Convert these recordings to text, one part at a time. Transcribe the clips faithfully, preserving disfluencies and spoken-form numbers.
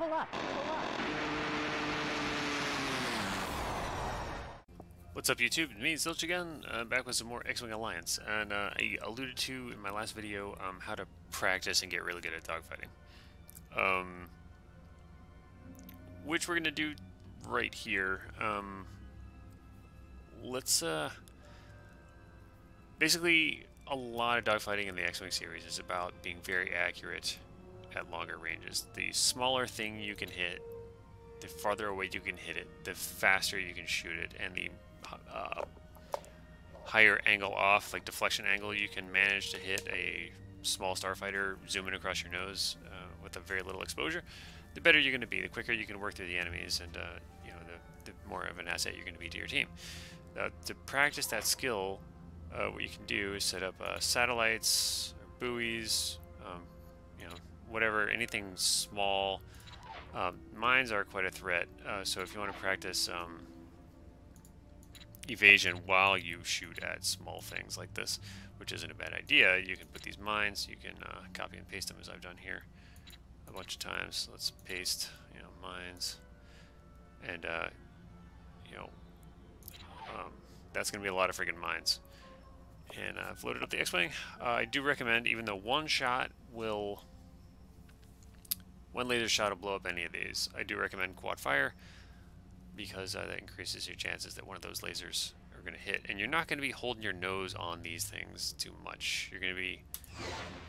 Pull up, pull up. What's up, YouTube? Me, Zilch again, uh, back with some more X-wing Alliance, and uh, I alluded to in my last video um, how to practice and get really good at dogfighting, um, which we're gonna do right here. Um, let's uh, basically a lot of dogfighting in the X-wing series is about being very accurate at longer ranges. The smaller thing you can hit, the farther away you can hit it, the faster you can shoot it, and the uh, higher angle off, like deflection angle, you can manage to hit a small starfighter zooming across your nose uh, with a very little exposure, the better you're going to be, the quicker you can work through the enemies, and uh, you know, the, the more of an asset you're going to be to your team. Uh, to practice that skill, uh, what you can do is set up uh, satellites, buoys, um, you know, whatever, anything small. Um, mines are quite a threat, uh, so if you want to practice um, evasion while you shoot at small things like this, which isn't a bad idea, you can put these mines, you can uh, copy and paste them as I've done here a bunch of times. Let's paste, you know, mines, and uh, you know, um, that's going to be a lot of freaking mines. And uh, I've loaded up the X-wing. Uh, I do recommend, even though one shot will One laser shot will blow up any of these, I do recommend quad fire, because uh, that increases your chances that one of those lasers are going to hit. And you're not going to be holding your nose on these things too much. You're going to be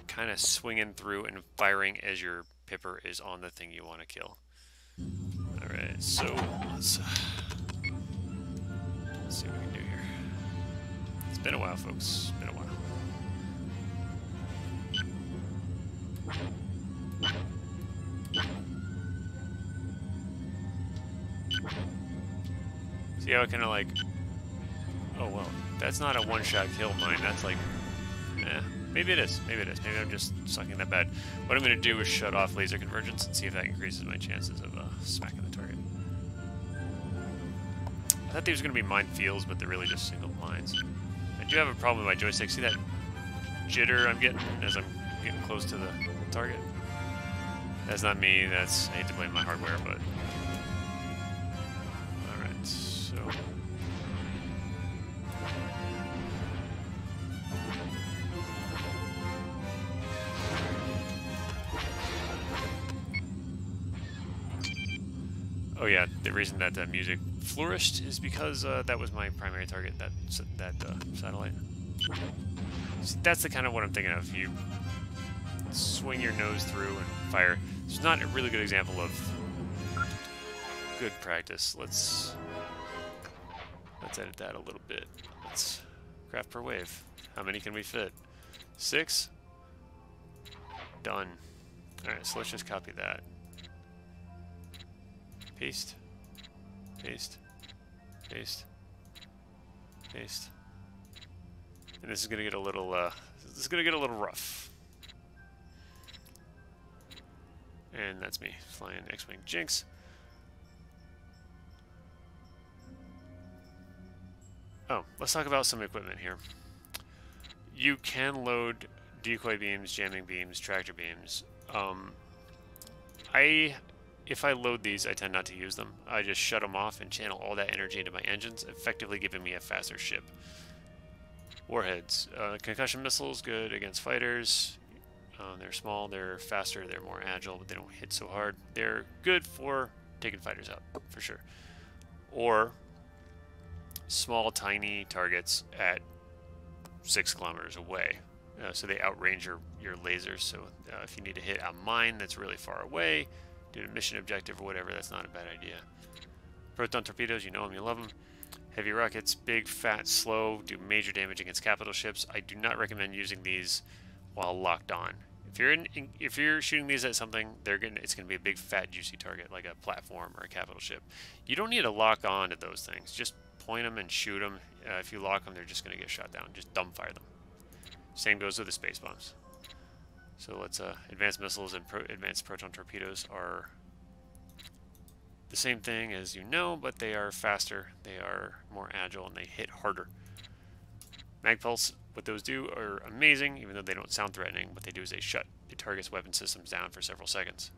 kind of swinging through and firing as your pipper is on the thing you want to kill. Alright, so let's, uh, let's see what we can do here. It's been a while, folks. It's been a while. See how it kind of like, oh well, that's not a one-shot kill mine, that's like, eh, maybe it is, maybe it is, maybe I'm just sucking that bad. What I'm going to do is shut off laser convergence and see if that increases my chances of uh, smacking the target. I thought these were going to be minefields, but they're really just single mines. I do have a problem with my joystick. See that jitter I'm getting as I'm getting close to the target? That's not me, that's, I hate to blame my hardware, but... Alright, so... Oh yeah, the reason that that music flourished is because uh, that was my primary target, that, that uh, satellite. So that's the kind of what I'm thinking of. You swing your nose through and fire. It's not a really good example of good practice. Let's let's edit that a little bit. Let's craft per wave. How many can we fit? Six? Done. Alright, so let's just copy that. Paste. Paste. Paste. Paste. And this is gonna get a little uh this is gonna get a little rough. And that's me, flying X-wing Jinx. Oh, let's talk about some equipment here. You can load decoy beams, jamming beams, tractor beams. Um, I, if I load these, I tend not to use them. I just shut them off and channel all that energy into my engines, effectively giving me a faster ship. Warheads, uh, concussion missiles, good against fighters. Um, they're small, they're faster, they're more agile, but they don't hit so hard. They're good for taking fighters out, for sure. Or small, tiny targets at six kilometers away. Uh, so they outrange your, your lasers. So uh, if you need to hit a mine that's really far away, do a mission objective or whatever, that's not a bad idea. Proton torpedoes, you know them, you love them. Heavy rockets, big, fat, slow, do major damage against capital ships. I do not recommend using these while locked on. If you're in, in, if you're shooting these at something, they're gonna, it's going to be a big, fat, juicy target like a platform or a capital ship. You don't need to lock on to those things. Just point them and shoot them. Uh, if you lock them, they're just going to get shot down. Just dumbfire them. Same goes with the space bombs. So let's uh, advanced missiles and pro advanced proton torpedoes are the same thing as you know, but they are faster, they are more agile, and they hit harder. Magpulse. What those do are amazing, even though they don't sound threatening. What they do is they shut the target's weapon systems down for several seconds.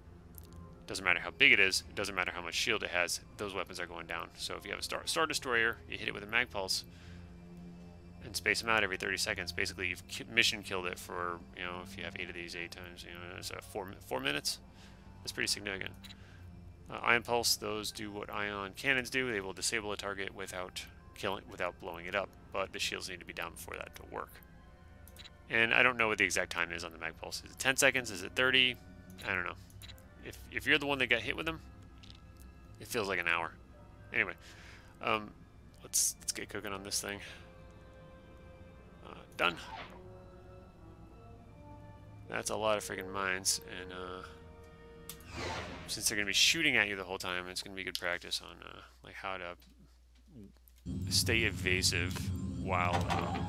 Doesn't matter how big it is, it doesn't matter how much shield it has, those weapons are going down. So if you have a Star, Star Destroyer, you hit it with a mag pulse and space them out every thirty seconds. Basically, you've mission killed it for, you know, if you have eight of these, eight times, you know, it's uh, four, four minutes. That's pretty significant. Uh, ion pulse, those do what ion cannons do. They will disable a target without killing, without blowing it up, but the shields need to be down before that to work. And I don't know what the exact time is on the mag pulse. Is it ten seconds? Is it thirty? I don't know. If, if you're the one that got hit with them, it feels like an hour. Anyway, um, let's, let's get cooking on this thing. Uh, done. That's a lot of freaking mines, and uh, since they're going to be shooting at you the whole time, it's going to be good practice on uh, like how to stay evasive while uh,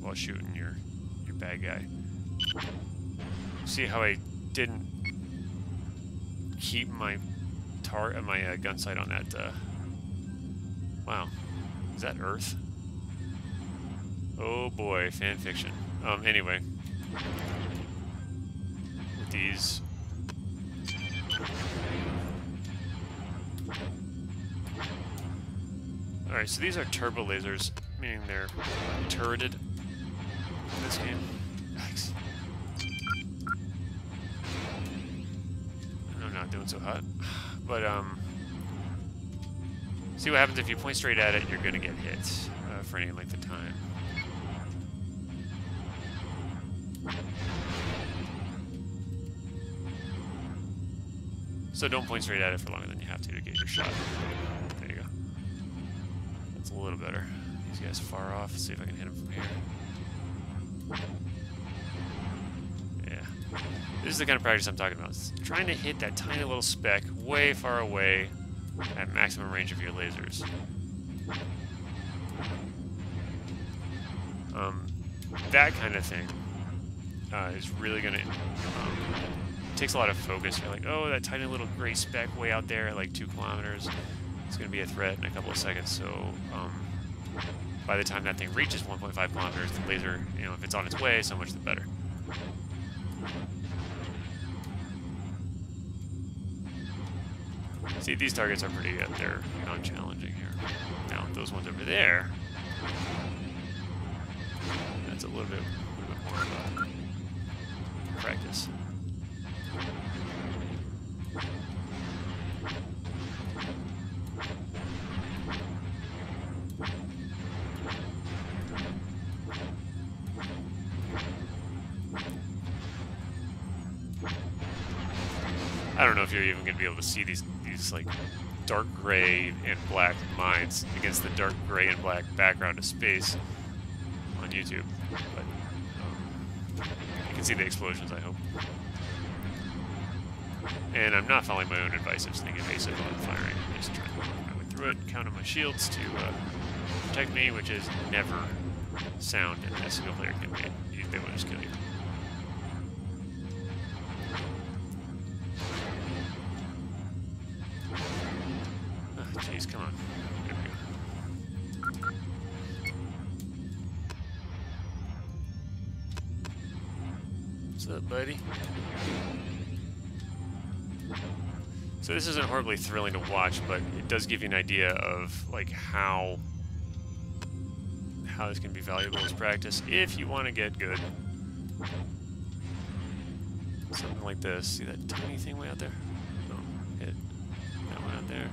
while shooting your your bad guy. See how I didn't keep my tar uh, my uh, gun sight on that. Uh... Wow, is that Earth? Oh boy, fan fiction. Um, anyway, with these, all right. So these are turbo lasers, meaning they're turreted. In this game. Yikes. Not doing so hot, but um, see what happens if you point straight at it. You're gonna get hit uh, for any length of time. So don't point straight at it for longer than you have to to get your shot. There you go. That's a little better. These guys are far off. Let's see if I can hit them from here. This is the kind of practice I'm talking about. It's trying to hit that tiny little speck way far away at maximum range of your lasers. Um, that kind of thing uh, is really going to... Um, it takes a lot of focus. You're like, oh, that tiny little gray speck way out there at like two kilometers. It's going to be a threat in a couple of seconds. So um, by the time that thing reaches one point five kilometers, the laser, you know, if it's on its way, so much the better. See, these targets are pretty good. They're non-challenging here. Now, those ones over there, that's a little bit, a bit more of a practice. I don't know if you're even going to be able to see these these like dark gray and black mines against the dark gray and black background of space on YouTube, but um, you can see the explosions, I hope. And I'm not following my own advice of staying evasive while I'm firing. I'm just trying to work my way through it, count on my shields to uh, protect me, which is never sound in a single player campaign. You, they will just kill you. Jeez, come on. There we go. What's up, buddy? So this isn't horribly thrilling to watch, but it does give you an idea of like how how this can be valuable as practice if you want to get good. Something like this. See that tiny thing way out there? Oh, hit that one out there.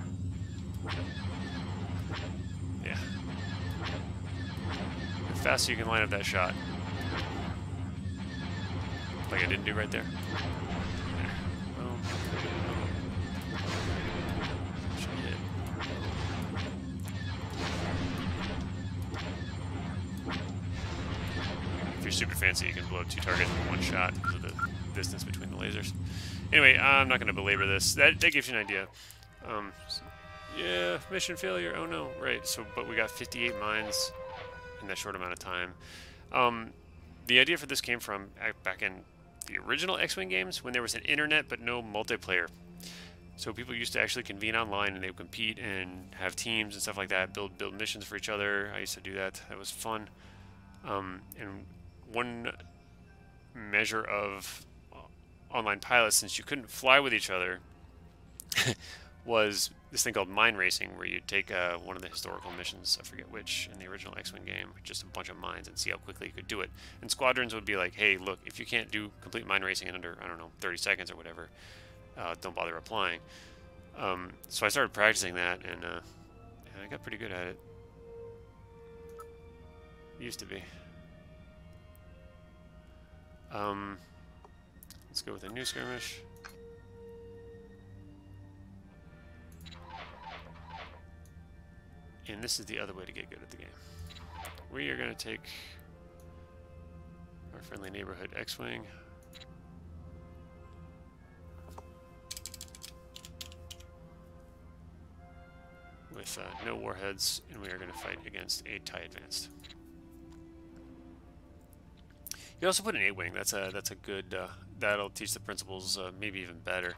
Yeah. The faster you can line up that shot. Like I didn't do right there. There. Well, shit. If you're super fancy, you can blow up two targets with one shot because of the distance between the lasers. Anyway, I'm not going to belabor this. That, that gives you an idea. Um... So yeah, mission failure. Oh no, right. So, but we got fifty-eight mines in that short amount of time. Um, the idea for this came from back in the original X-Wing games when there was an internet but no multiplayer. So people used to actually convene online and they would compete and have teams and stuff like that, build build missions for each other. I used to do that. That was fun. Um, and one measure of online pilots, since you couldn't fly with each other, was this thing called mine racing, where you take uh, one of the historical missions, I forget which, in the original X-Wing game, just a bunch of mines and see how quickly you could do it. And squadrons would be like, hey, look, if you can't do complete mine racing in under, I don't know, thirty seconds or whatever, uh, don't bother applying. Um, so I started practicing that, and uh, I got pretty good at it. Used to be. Um, let's go with a new skirmish. And this is the other way to get good at the game. We are going to take our friendly neighborhood X-Wing. With uh, no warheads, and we are going to fight against a TIE Advanced. You also put an A-wing. That's a that's a good. Uh, that'll teach the principles, uh, maybe even better.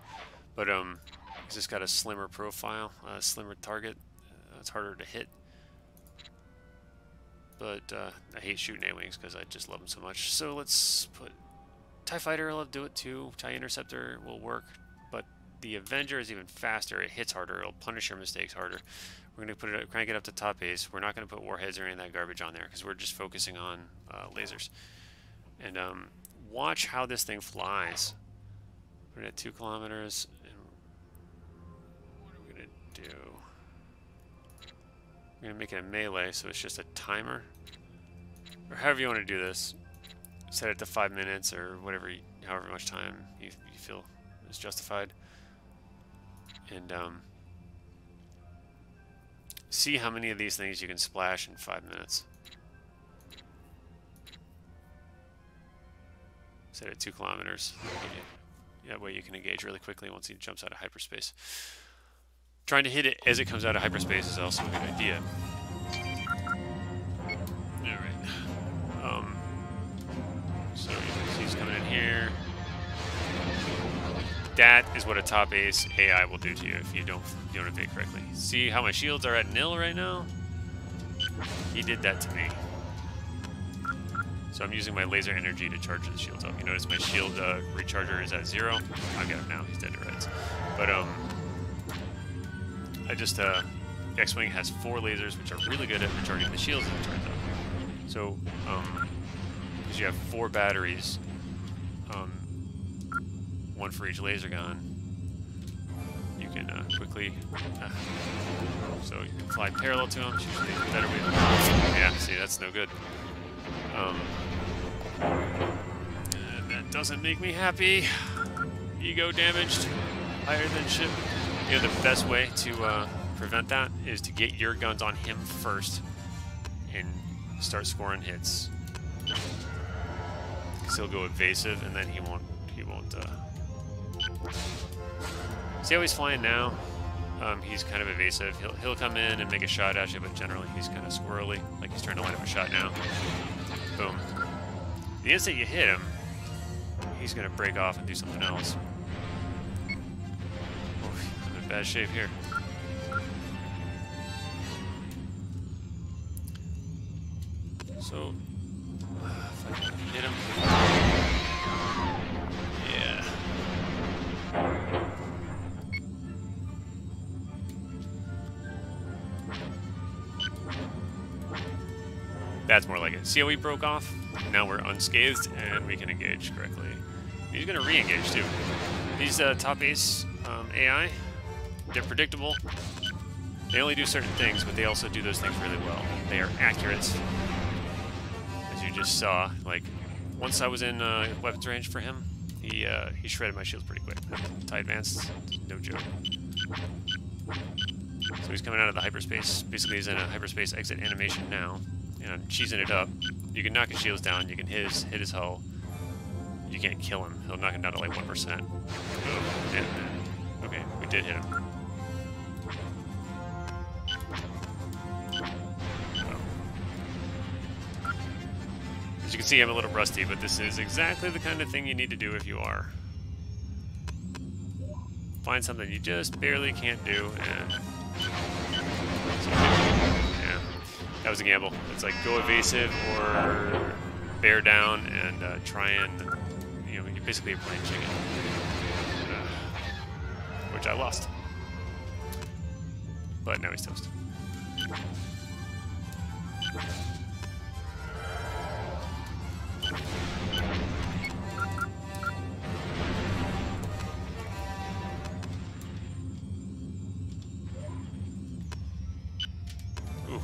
But um, it's just got a slimmer profile, a slimmer target. Uh, it's harder to hit. But uh, I hate shooting A-wings because I just love them so much. So let's put TIE fighter. I'll do it too. TIE interceptor will work, but the Avenger is even faster. It hits harder. It'll punish your mistakes harder. We're gonna put it crank it up to top ace. We're not gonna put warheads or any of that garbage on there because we're just focusing on uh, lasers. And um, watch how this thing flies. We're at two kilometers. And what are we gonna do? We're gonna make it a melee, so it's just a timer, or however you want to do this. Set it to five minutes or whatever, you, however much time you, you feel is justified. And um, see how many of these things you can splash in five minutes. Set at two kilometers. That way you can engage really quickly once he jumps out of hyperspace. Trying to hit it as it comes out of hyperspace is also a good idea. Alright. Um, so he's coming in here. That is what a top ace A I will do to you if you don't you don't evade correctly. See how my shields are at nil right now? He did that to me. So I'm using my laser energy to charge the shields up. You notice my shield uh, recharger is at zero. I've got him now. He's dead to rights. But um, I just uh, X-Wing has four lasers, which are really good at recharging the shields. As it turns out. So um, because you have four batteries, um, one for each laser gun, you can uh, quickly. Uh, so you can fly parallel to them. It's usually a better way to. Yeah. See, that's no good. Um, and that doesn't make me happy. Ego damaged, higher than ship. You know, the best way to uh, prevent that is to get your guns on him first and start scoring hits. Because he'll go evasive, and then he won't. He won't. Uh... See how he's flying now? Um, he's kind of evasive. He'll he'll come in and make a shot at you, but generally he's kind of squirrely, like he's trying to line up a shot now. Boom. The instant you hit him, he's going to break off and do something else. Oof, I'm in bad shape here. So, uh, if I can hit him. Yeah. That's more like it. See how we broke off? Now we're unscathed and we can engage correctly. He's going to re-engage too. These uh, top ace um, A I, they're predictable. They only do certain things, but they also do those things really well. They are accurate. As you just saw, like once I was in uh, weapons range for him, he uh, he shredded my shields pretty quick. TIE Advanced, no joke. So he's coming out of the hyperspace. Basically, he's in a hyperspace exit animation now. And I'm cheesing it up. You can knock his shields down, you can hit his, hit his hull. You can't kill him. He'll knock him down to like one percent. Oh, damn it. Okay, we did hit him. Oh. As you can see, I'm a little rusty, but this is exactly the kind of thing you need to do if you are. Find something you just barely can't do, and... That was a gamble. It's like go evasive or bear down and uh, try and, you know, you're basically playing chicken, uh, which I lost. But now he's toast. Ooh,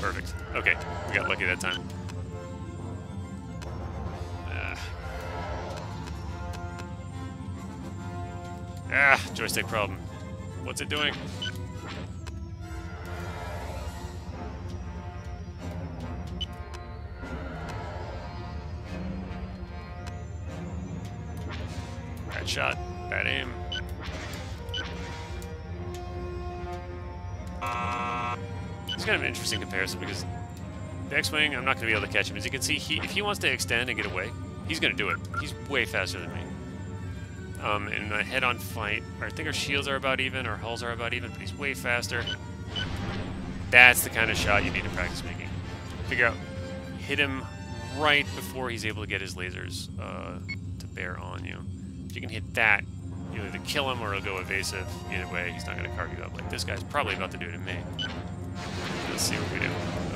perfect. Okay, we got lucky that time. Uh. Ah, joystick problem. What's it doing? Bad shot, bad aim. It's kind of an interesting comparison because the X-wing, I'm not going to be able to catch him. As you can see, he, if he wants to extend and get away, he's going to do it. He's way faster than me. Um, in a head-on fight, I think our shields are about even, our hulls are about even, but he's way faster. That's the kind of shot you need to practice making. Figure out, hit him right before he's able to get his lasers uh, to bear on you. If you can hit that, you'll either kill him or he'll go evasive. Either way, he's not going to carve you up. Like this guy's probably about to do it to me. Let's see what we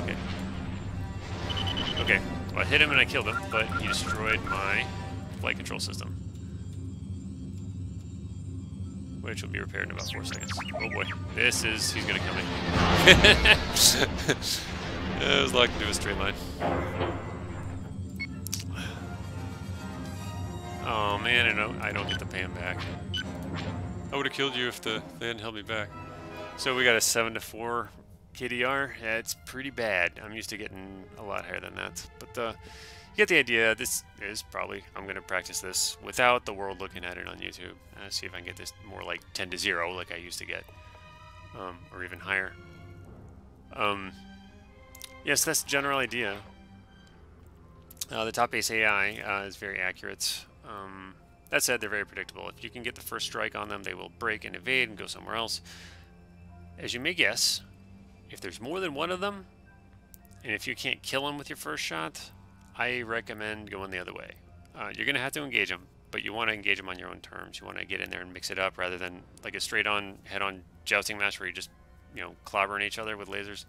do. Okay. Okay. Well, I hit him and I killed him, but he destroyed my flight control system, which will be repaired in about four seconds. Oh boy, this is, he's gonna come in. It was locked into a straight line. Oh man, I don't, I don't get the pan back. I would've killed you if the, they hadn't held me back. So we got a seven to four K D R, that's pretty bad. I'm used to getting a lot higher than that. But the, you get the idea, this is probably, I'm going to practice this without the world looking at it on YouTube. Uh, see if I can get this more like ten to zero like I used to get, um, or even higher. Um, yes, yeah, so that's the general idea. Uh, the top base A I uh, is very accurate. Um, that said, they're very predictable. If you can get the first strike on them, they will break and evade and go somewhere else. As you may guess, if there's more than one of them, and if you can't kill them with your first shot, I recommend going the other way. Uh, you're going to have to engage them, but you want to engage them on your own terms. You want to get in there and mix it up rather than like a straight-on, head-on jousting match where you just, you know, clobbering each other with lasers.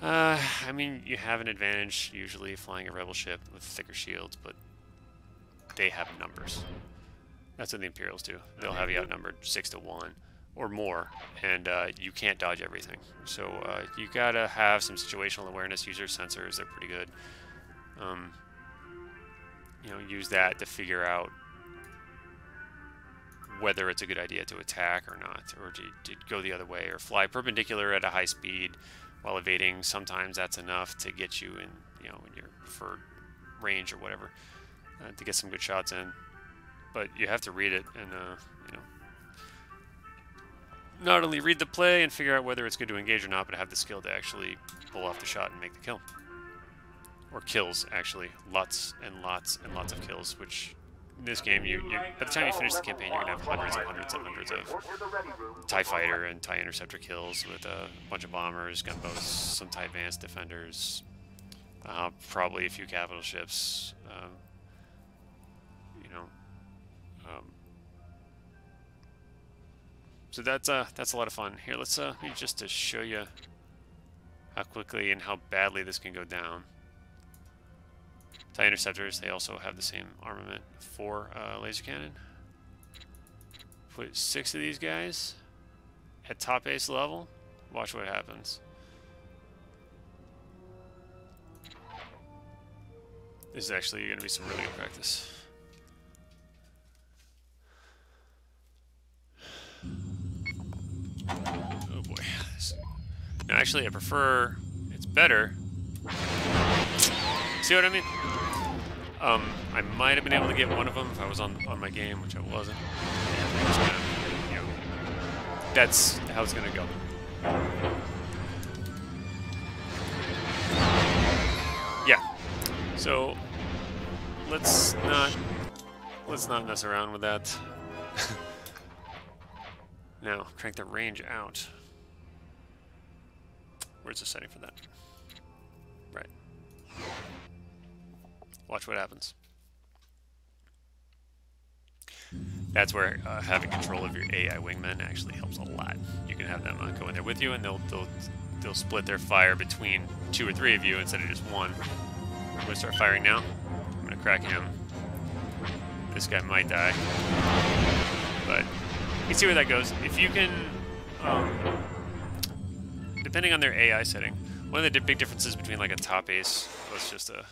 Uh, I mean, you have an advantage usually flying a rebel ship with thicker shields, but they have numbers. That's what the Imperials do. They'll have you outnumbered six to one. Or more, and uh, you can't dodge everything. So uh, you gotta have some situational awareness. Use your sensors; they're pretty good. Um, you know, use that to figure out whether it's a good idea to attack or not, or to, to go the other way, or fly perpendicular at a high speed while evading. Sometimes that's enough to get you in, you know, in your preferred range or whatever, uh, to get some good shots in. But you have to read it, and uh, you know. Not only read the play and figure out whether it's good to engage or not, but have the skill to actually pull off the shot and make the kill. Or kills, actually. Lots and lots and lots of kills, which in this game, you, you by the time you finish the campaign, you're going to have hundreds and hundreds and hundreds of TIE fighter and TIE interceptor kills with a bunch of bombers, gunboats, some TIE Advanced defenders, uh, probably a few capital ships, uh, you know... Um, So that's uh that's a lot of fun. Here, let's uh just to show you how quickly and how badly this can go down. TIE interceptors, they also have the same armament for uh, laser cannon. Put six of these guys at top base level. Watch what happens. This is actually going to be some really good practice. Oh boy. Now actually I prefer, it's better. See what I mean? Um, I might have been able to get one of them if I was on, on my game, which I wasn't. And just kinda, you know, that's how it's going to go. Yeah. So, let's not, let's not mess around with that. Now, crank the range out. Where's the setting for that? Right. Watch what happens. That's where uh, having control of your A I wingmen actually helps a lot. You can have them uh, go in there with you, and they'll they'll they'll split their fire between two or three of you instead of just one. I'm gonna start firing now. I'm gonna crack him. This guy might die, but you see where that goes. If you can, um, depending on their A I setting, one of the big differences between like a top ace, let's just a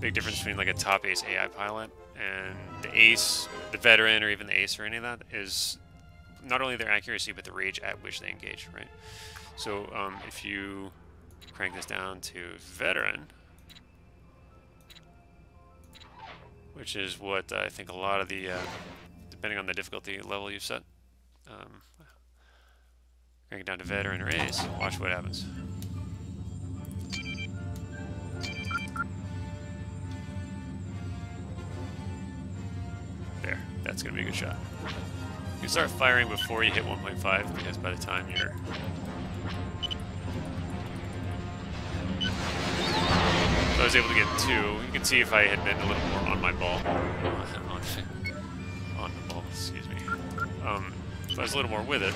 big difference between like a top ace A I pilot and the ace, the veteran, or even the ace or any of that is not only their accuracy but the range at which they engage, right? So um, if you crank this down to veteran, which is what uh, I think a lot of the, uh, depending on the difficulty level you've set, um, crank it down to veteran or ace, watch what happens. There, that's going to be a good shot. You start firing before you hit one point five, because by the time you're... I was able to get two. You can see if I had been a little more on my ball. On, on the ball, excuse me. Um, if I was a little more with it.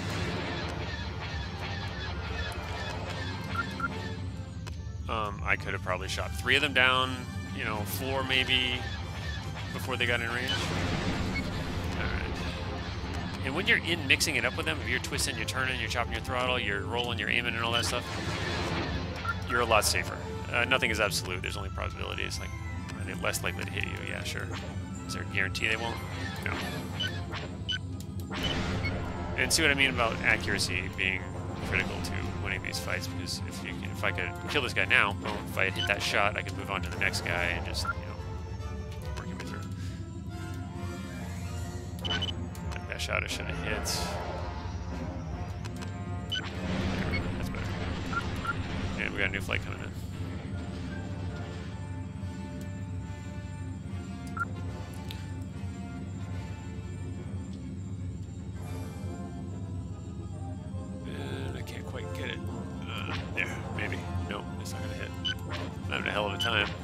Um, I could have probably shot three of them down, you know, four maybe, before they got in range. Alright. And when you're in mixing it up with them, if you're twisting, you're turning, you're chopping your throttle, you're rolling, you're aiming and all that stuff, you're a lot safer. Uh, nothing is absolute, there's only probabilities. Like, are they less likely to hit you? Yeah, sure. Is there a guarantee they won't? No. And see what I mean about accuracy being critical to winning these fights, because if you can, if I could kill this guy now, boom, if I hit that shot, I could move on to the next guy and just, you know, work your way through. Like that shot I should have hit. There we go, that's better. And we got a new flight coming in.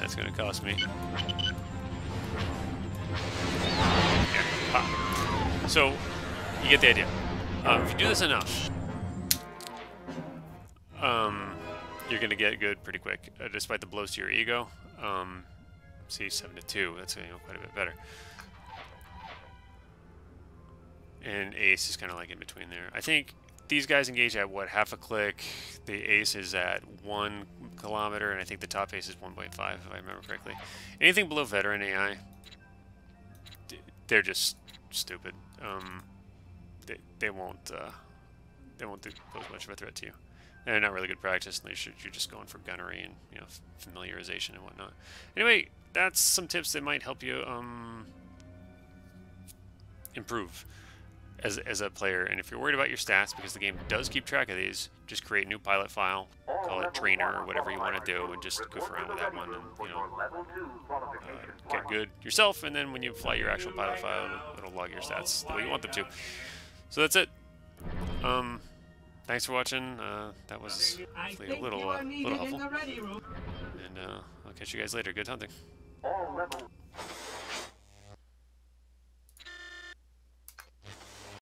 It's gonna cost me. Yeah. So you get the idea. Um, if you do this enough, um, you're gonna get good pretty quick, uh, despite the blows to your ego. Um, see, seven to two. That's you know, quite a bit better. And ace is kind of like in between there. I think these guys engage at what, half a click. The ace is at one kilometer, and I think the top ace is one point five, if I remember correctly. Anything below veteran A I, they're just stupid. Um, they they won't uh, they won't pose much of a threat to you. They're not really good practice, unless you're just going for gunnery and you know familiarization and whatnot. Anyway, that's some tips that might help you um, improve. As, as a player, and if you're worried about your stats, because the game does keep track of these, just create a new pilot file, call it trainer or whatever you want to do, and just goof around with that one and, you know, uh, get good yourself, and then when you fly your actual pilot file, it'll log your stats the way you want them to. So that's it. Um, thanks for watching. Uh, that was hopefully a little, uh, little helpful. And uh, I'll catch you guys later. Good hunting.